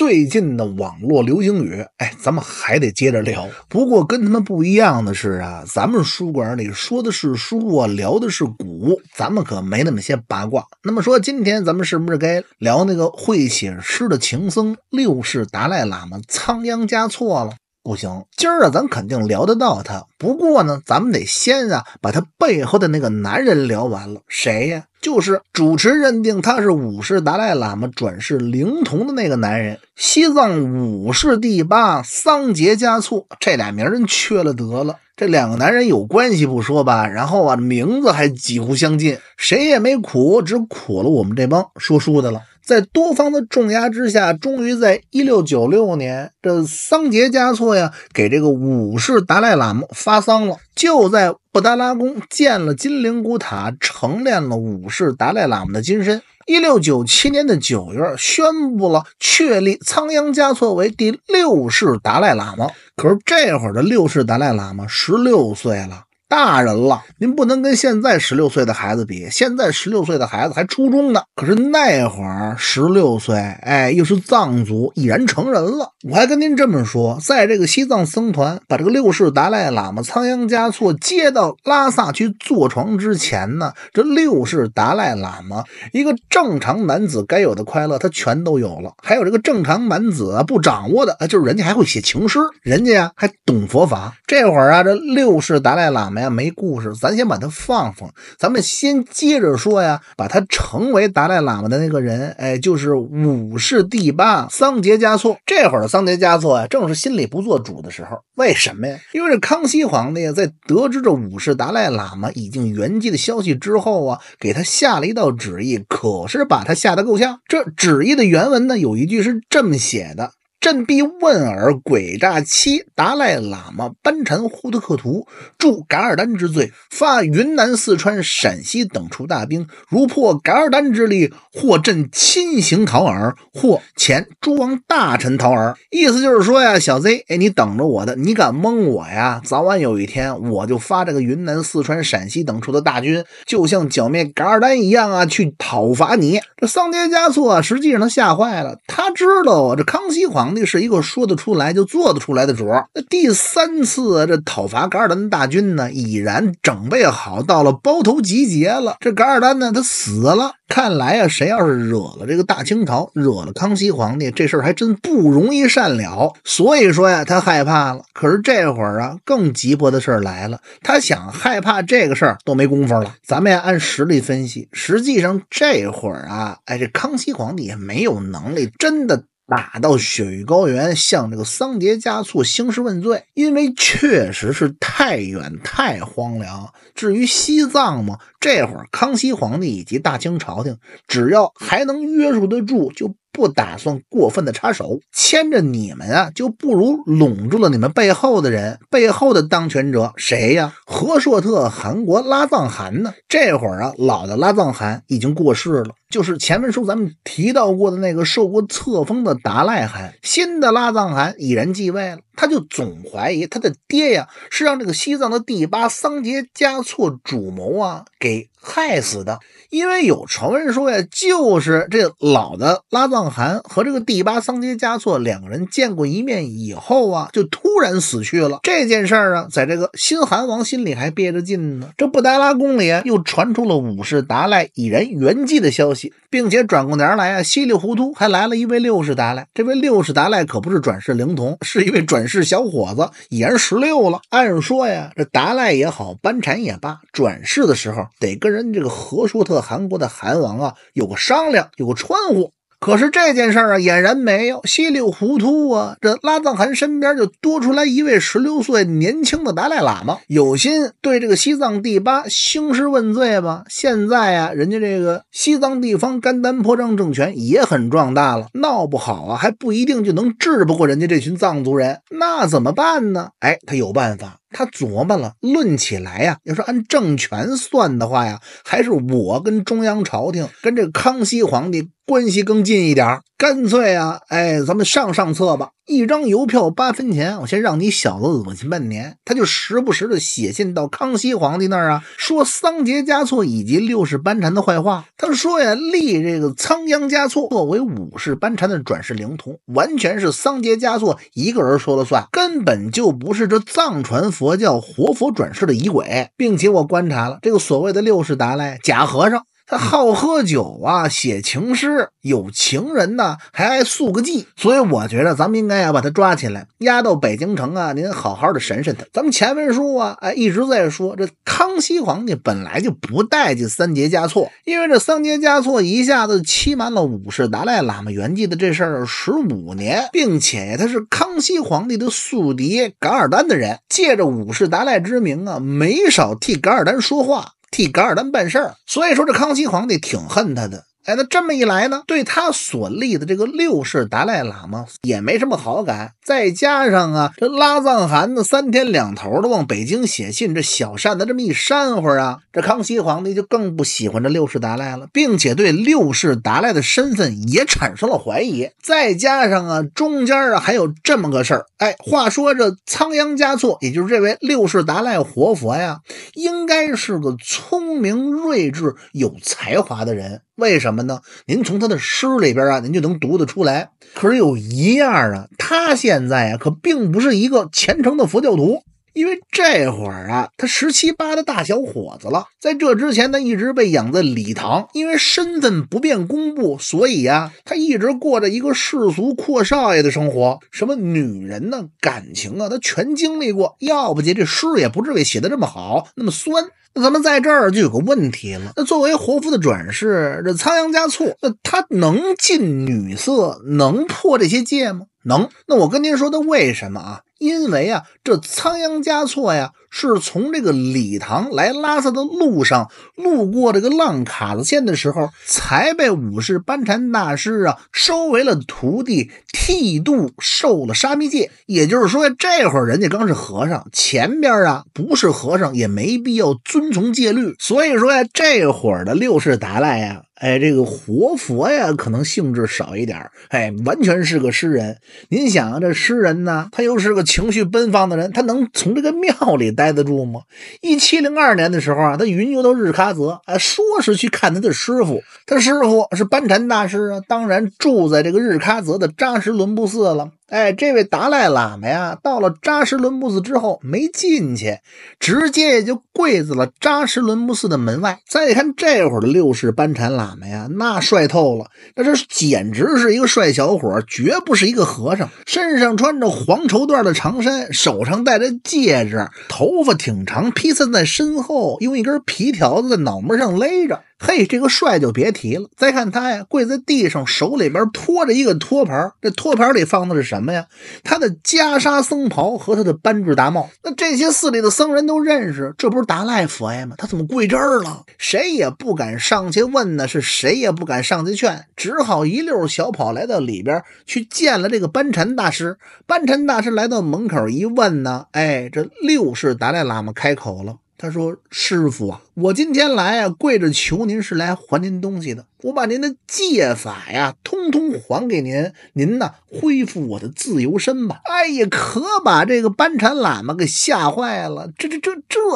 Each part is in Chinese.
最近的网络流行语，哎，咱们还得接着聊。不过跟他们不一样的是啊，咱们书馆里说的是书啊，聊的是古，咱们可没那么些八卦。那么说，今天咱们是不是该聊那个会写诗的情僧六世达赖喇嘛仓央嘉措了？不行，今儿啊，咱肯定聊得到他。不过呢，咱们得先啊，把他背后的那个男人聊完了。谁呀？就是主持认定他是五世达赖喇嘛转世灵童的那个男人，西藏五世第8桑杰嘉措。这俩名人缺了得了，这两个男人有关系不说吧，然后啊名字还几乎相近，谁也没苦，只苦了我们这帮说书的了。在多方的重压之下，终于在1696年，这桑杰嘉措呀给这个五世达赖喇嘛发丧了，就在布达拉宫建了金陵古塔，承殓了五世达赖喇嘛的金身。1697年的9月宣布了确立仓央嘉措为第6世达赖喇嘛。可是这会儿的6世达赖喇嘛16岁了，大人了，您不能跟现在16岁的孩子比，现在16岁的孩子还初中呢，可是那会儿16岁，哎，又是藏族，已然成人了。我还跟您这么说，在这个西藏僧团把这个六世达赖喇嘛仓央嘉措接到拉萨去坐床之前呢，这六世达赖喇嘛一个正常男子该有的快乐他全都有了，还有这个正常男子不掌握的，就是人家还会写情诗，人家呀还懂佛法。这会儿啊，这六世达赖喇嘛没故事，咱先把它放，咱们先接着说呀，把他成为达赖喇嘛的那个人，哎，就是五世第8桑杰嘉措。这会儿的桑杰嘉措呀，正是心里不做主的时候。为什么呀？因为这康熙皇帝在得知这五世达赖喇嘛已经圆寂的消息之后啊，给他下了一道旨意，可是把他吓得够呛。这旨意的原文呢，有一句是这么写的：振臂问尔诡诈欺达赖喇嘛班禅呼特克图，助噶尔丹之罪，发云南四川陕西等处大兵，如破噶尔丹之力，或朕亲行讨尔，或前诸王大臣讨尔。意思就是说呀，小 Z， 你等着我的，你敢蒙我呀，早晚有一天我就发这个云南四川陕西等处的大军，就像剿灭噶尔丹一样啊，去讨伐你。这桑杰嘉措啊，实际上他吓坏了，他知道啊，这康熙皇帝是一个说得出来就做得出来的主儿。那第三次这讨伐噶尔丹的大军呢，已然整备好，到了包头集结了。这噶尔丹呢，他死了。看来啊，谁要是惹了这个大清朝，惹了康熙皇帝，这事儿还真不容易善了。所以说呀，他害怕了。可是这会儿啊，更急迫的事儿来了，他想害怕这个事儿都没工夫了。咱们呀，按实力分析，实际上这会儿啊，哎，这康熙皇帝也没有能力真的打到雪域高原向这个桑杰嘉措兴师问罪，因为确实是太远太荒凉。至于西藏嘛，这会儿康熙皇帝以及大清朝廷只要还能约束得住，就不打算过分的插手，牵着你们啊，就不如拢住了你们背后的人，背后的当权者谁呀？和硕特汗国拉藏汗呢？这会儿啊，老的拉藏汗已经过世了，就是前文书咱们提到过的那个受过册封的达赖汗，新的拉藏汗已然继位了。他就总怀疑他的爹呀是让这个西藏的第8桑杰嘉措主谋啊给害死的，因为有传闻说呀，就是这老的拉藏汗和这个第8桑杰嘉措两个人见过一面以后啊，就突然死去了。这件事儿啊，在这个新汗王心里还憋着劲呢。这布达拉宫里啊，又传出了五世达赖已然圆寂的消息，并且转过年来啊，稀里糊涂还来了一位六世达赖。这位六世达赖可不是转世灵童，是一位转世小伙子，已然16了。按说呀，这达赖也好，班禅也罢，转世的时候得跟人这个和硕特汗国的汗王啊有个商量，有个穿乎。可是这件事啊，俨然没有，稀里糊涂啊，这拉藏汗身边就多出来一位16岁年轻的达赖喇嘛，有心对这个西藏第8兴师问罪吧。现在啊，人家这个西藏地方甘丹颇章政权也很壮大了，闹不好啊，还不一定就能治不过人家这群藏族人，那怎么办呢？哎，他有办法。他琢磨了，论起来呀，要是按政权算的话呀，还是我跟中央朝廷跟这个康熙皇帝关系更近一点，干脆啊，哎，咱们上策吧，一张邮票8分钱，我先让你小子恶心半年。他就时不时的写信到康熙皇帝那儿啊，说桑杰嘉措以及六世班禅的坏话。他说呀，立这个仓央嘉措作为五世班禅的转世灵童，完全是桑杰嘉措一个人说了算，根本就不是这藏传佛教活佛转世的仪轨。并且我观察了，这个所谓的六世达赖假和尚，他好喝酒啊，写情诗，有情人呢，还爱宿个妓，所以我觉得咱们应该要把他抓起来，押到北京城啊，您好好的审审他。咱们前文书啊，哎，一直在说这康熙皇帝本来就不待见桑杰嘉措，因为这桑杰嘉措一下子欺瞒了五世达赖喇嘛圆寂的这事儿15年，并且他是康熙皇帝的宿敌噶尔丹的人，借着五世达赖之名啊，没少替噶尔丹说话，替噶尔丹办事儿，所以说这康熙皇帝挺恨他的。哎，那这么一来呢，对他所立的这个六世达赖喇嘛也没什么好感，再加上啊，这拉藏汗呢3天2头的往北京写信，这小扇子这么一扇会儿啊，这康熙皇帝就更不喜欢这六世达赖了，并且对六世达赖的身份也产生了怀疑。再加上啊，中间啊还有这么个事儿，哎，话说这仓央嘉措，也就是这位六世达赖活佛呀，应该是个聪明睿智有才华的人，为什么呢？您从他的诗里边啊，您就能读得出来。可是有一样啊，他现在啊可并不是一个虔诚的佛教徒，因为这会儿啊，他17、18的大小伙子了。在这之前，他一直被养在礼堂，因为身份不便公布，所以啊，他一直过着一个世俗阔少爷的生活。什么女人呢、感情啊，他全经历过。要不结这诗也不至于写得这么好，那么酸。那咱们在这儿就有个问题了，那作为活佛的转世，这仓央嘉措，那他能近女色，能破这些戒吗？能。那我跟您说的为什么啊？因为啊，这仓央嘉措呀，是从这个礼堂来拉萨的路上，路过这个浪卡子县的时候，才被五世班禅大师啊收为了徒弟，剃度受了沙弥戒。也就是说，这会儿人家刚是和尚，前边啊不是和尚也没必要遵从戒律，所以说呀，这会儿的六世达赖呀，哎，这个活佛呀，可能性质少一点，哎，完全是个诗人。您想啊，这诗人呢，他又是个情绪奔放的人，他能从这个庙里待得住吗？1702年的时候啊，他云游到日喀则，哎，说是去看他的师傅，他师傅是班禅大师啊，当然住在这个日喀则的扎什伦布寺了。哎，这位达赖喇嘛呀，到了扎什伦布寺之后没进去，直接也就跪在了扎什伦布寺的门外。再看这会儿的六世班禅喇嘛呀，那帅透了，那这简直是一个帅小伙，绝不是一个和尚。身上穿着黄绸缎的长衫，手上戴着戒指，头发挺长，披散在身后，用一根皮条子在脑门上勒着。嘿，这个帅就别提了。再看他呀，跪在地上，手里边拖着一个托盘，这托盘里放的是什么呀？他的袈裟僧袍和他的班智达帽。那这些寺里的僧人都认识，这不是达赖佛爷吗？他怎么跪这儿了？谁也不敢上去问呢，是谁也不敢上去劝，只好一溜小跑来到里边去见了这个班禅大师。班禅大师来到门口一问呢，哎，这六世达赖喇嘛开口了。他说，师父啊，我今天来啊，跪着求您是来还您东西的，我把您的戒法呀通通还给您，您呢恢复我的自由身吧。哎呀，可把这个班禅喇嘛给吓坏了，这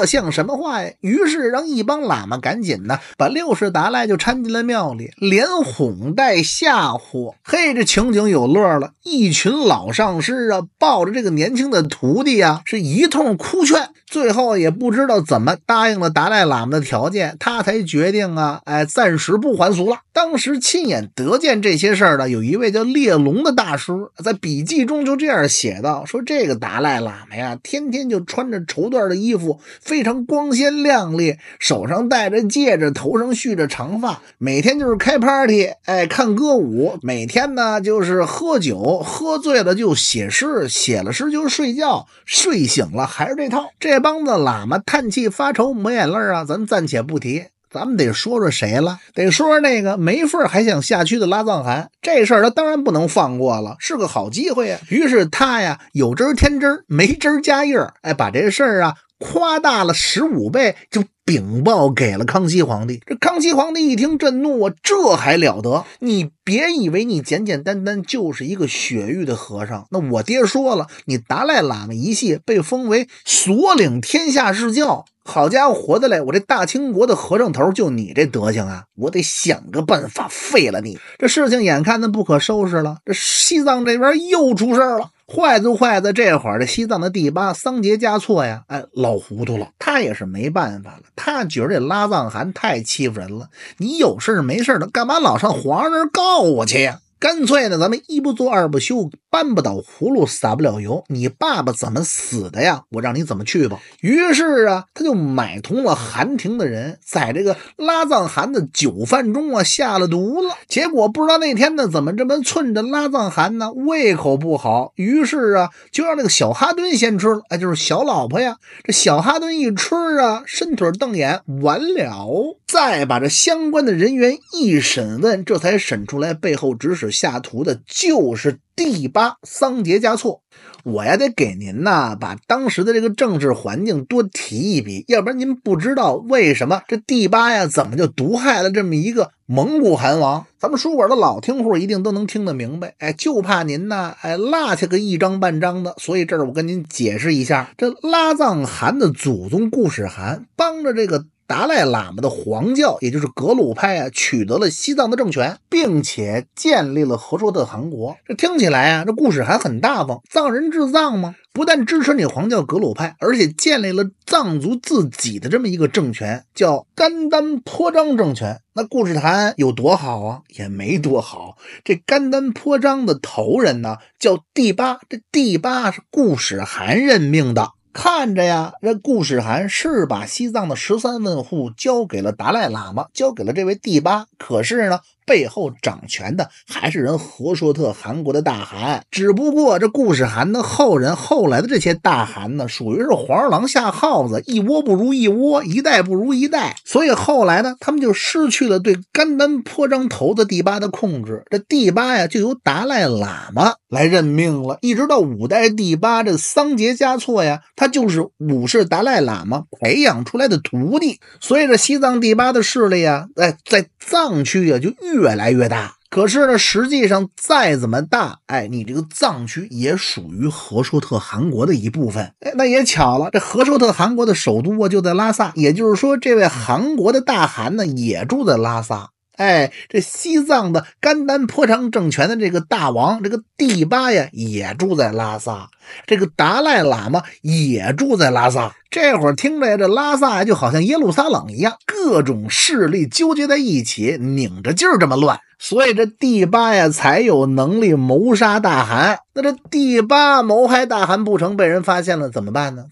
像什么话呀？于是让一帮喇嘛赶紧呢把六世达赖就搀进了庙里，连哄带吓唬。嘿，这情景有乐了，一群老上师啊抱着这个年轻的徒弟啊是一通哭劝，最后也不知道怎么答应了达赖喇嘛的条件，他才决定啊，哎，暂时不还俗了。当时亲眼得见这些事儿的有一位叫列龙的大师，在笔记中就这样写道，说这个达赖喇嘛呀，天天就穿着绸缎的衣服，非常光鲜亮丽，手上戴着戒指，头上蓄着长发，每天就是开 party， 哎，看歌舞，每天呢就是喝酒，喝醉了就写诗，写了诗就睡觉，睡醒了还是这套。这帮子喇嘛叹气发愁抹眼泪啊，咱暂且不提。咱们得说说谁了，得说说那个没份还想下区的拉藏汗。这事儿他当然不能放过了，是个好机会呀。于是他呀，有汁添汁，没汁加叶儿，哎，把这事儿啊夸大了15倍，就禀报给了康熙皇帝。这康熙皇帝一听震怒啊，这还了得！你别以为你简简单单就是一个雪域的和尚，那我爹说了，你达赖喇嘛一系被封为所领天下是教。好家伙，活得来！我这大清国的和尚头就你这德行啊，我得想个办法废了你！这事情眼看着不可收拾了，这西藏这边又出事了。坏就坏在这会儿，这西藏的第8桑杰嘉措呀，哎，老糊涂了，他也是没办法了。他觉得这拉藏汗太欺负人了，你有事没事的，干嘛老上皇上那儿告我去呀？干脆呢，咱们一不做二不休，搬不倒葫芦撒不了油。你爸爸怎么死的呀？我让你怎么去吧。于是啊，他就买通了汗庭的人，在这个拉藏汗的酒饭中啊下了毒了。结果不知道那天呢怎么这么寸着拉藏汗呢，胃口不好，于是啊就让这个小哈敦先吃了。哎，就是小老婆呀。这小哈敦一吃啊，伸腿瞪眼，完了。再把这相关的人员一审问，这才审出来背后指使下图的就是第8桑杰嘉措。我呀得给您呐，把当时的这个政治环境多提一笔，要不然您不知道为什么这第8呀怎么就毒害了这么一个蒙古汗王。咱们书馆的老听户一定都能听得明白，哎，就怕您呐，哎，落下个一张半张的。所以这儿我跟您解释一下，这拉藏汗的祖宗固始汗帮着这个达赖喇嘛的黄教，也就是格鲁派啊，取得了西藏的政权，并且建立了和硕特汗国。这听起来啊，这固始汗很大方，藏人治藏吗？不但支持你黄教格鲁派，而且建立了藏族自己的这么一个政权，叫甘丹颇章政权。那固始汗有多好啊？也没多好。这甘丹颇章的头人呢，叫第8，这第8是固始汗任命的。看着呀，这固始汗是把西藏的13问户交给了达赖喇嘛，交给了这位第8，可是呢背后掌权的还是人和硕特汗国的大汗。只不过这固始汗的后人，后来的这些大汗呢，属于是黄鼠狼下耗子，一窝不如一窝，一代不如一代。所以后来呢，他们就失去了对甘丹颇章头子第8的控制。这第8呀，就由达赖喇嘛来任命了，一直到5代第8这桑杰嘉措呀，他就是5世达赖喇嘛培养出来的徒弟。所以这西藏第8的势力啊，哎，在藏区啊就越来越大。可是呢，实际上再怎么大，哎，你这个藏区也属于和硕特汗国的一部分。哎，那也巧了，这和硕特汗国的首都啊就在拉萨，也就是说，这位韩国的大汗呢也住在拉萨。哎，这西藏的甘丹颇章政权的这个大王，这个第8呀，也住在拉萨。这个达赖喇嘛也住在拉萨。这会儿听着这拉萨就好像耶路撒冷一样，各种势力纠结在一起，拧着劲儿这么乱。所以这第8呀，才有能力谋杀大汗。那这第8谋害大汗不成，被人发现了怎么办呢？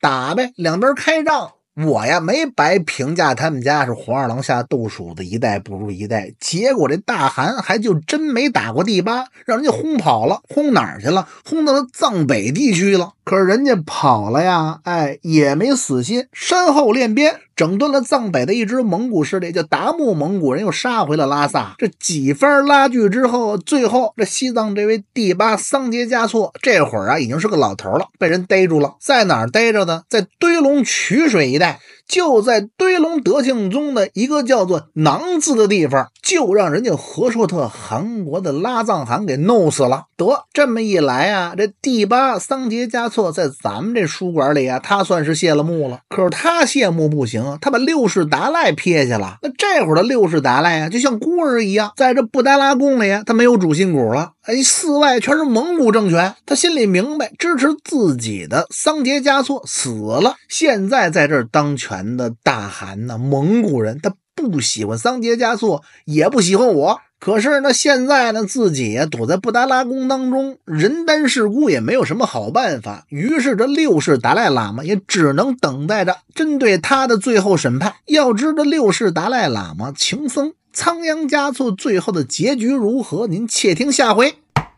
打呗，两边开仗。我呀没白评价他们家是黄二郎下豆鼠的一代不如一代，结果这大汗还就真没打过第8，让人家轰跑了。轰哪儿去了？轰到了藏北地区了。可是人家跑了呀，哎，也没死心，身后练边，整顿了藏北的一支蒙古势力，叫达木蒙古人，又杀回了拉萨。这几番拉锯之后，最后这西藏这位第8桑杰嘉措这会儿啊已经是个老头了，被人逮住了。在哪儿逮着呢？在堆龙曲水一带，就在堆龙德庆宗的一个叫做囊字的地方，就让人家和硕特汗国的拉藏汗给弄死了。得，这么一来啊，这第8桑杰嘉措在咱们这书馆里啊，他算是谢了幕了。可是他谢幕不行，他把6世达赖撇下了。那这会儿的6世达赖啊，就像孤儿一样，在这布达拉宫里啊，他没有主心骨了。哎，寺外全是蒙古政权，他心里明白，支持自己的桑杰嘉措死了，现在在这儿当权的大汗呢，蒙古人他不喜欢桑杰嘉措，也不喜欢我。可是呢，现在呢，自己啊躲在布达拉宫当中，人单势孤，也没有什么好办法。于是这6世达赖喇嘛也只能等待着针对他的最后审判。要知道6世达赖喇嘛情僧仓央嘉措最后的结局如何，您且听下回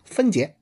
分解。